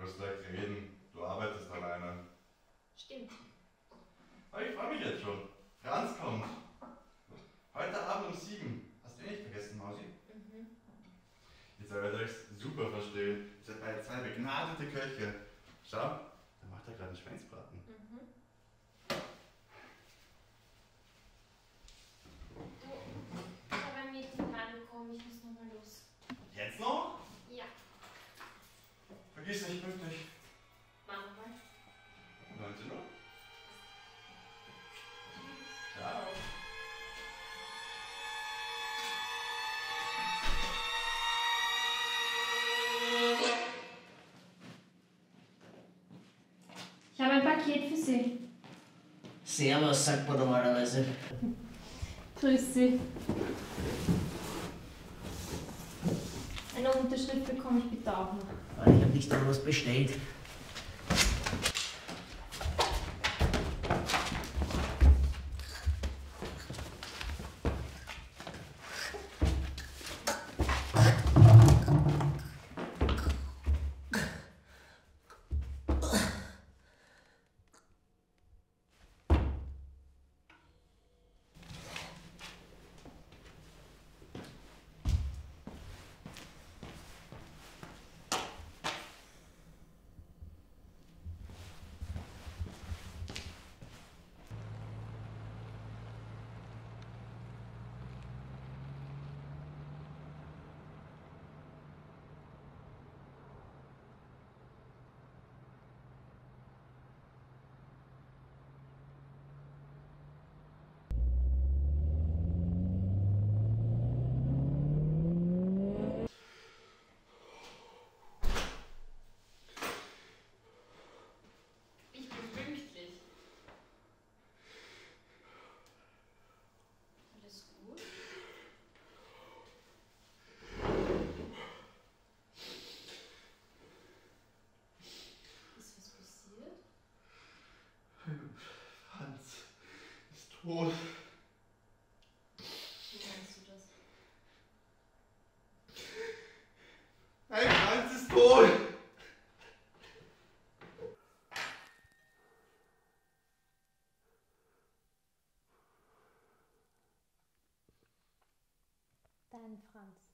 Du hast gesagt, wir reden, du arbeitest alleine. Stimmt. Aber ich freue mich jetzt schon. Franz kommt. Heute Abend um 7. Hast du nicht vergessen, Mausi? Mhm. Ihr seid euch super verstehen. Ihr seid beide zwei begnadete Köche. Schau, da macht er gerade einen Schweinsbraten. Mhm. Du, ich habe ein Mädchen reingekommen. Ich muss nochmal los. Jetzt noch? Ja. Vergiss nicht, pünktlich. Machen wir. 19 Uhr. Ciao. Ich habe ein Paket für Sie. Servus, sagt man normalerweise. Grüß Sie. Eine Unterschrift bekomme ich bitte auch noch. Ich habe nicht etwas bestellt. Franz ist tot. Wie meinst du das? Hey, Franz ist tot! Dein Franz.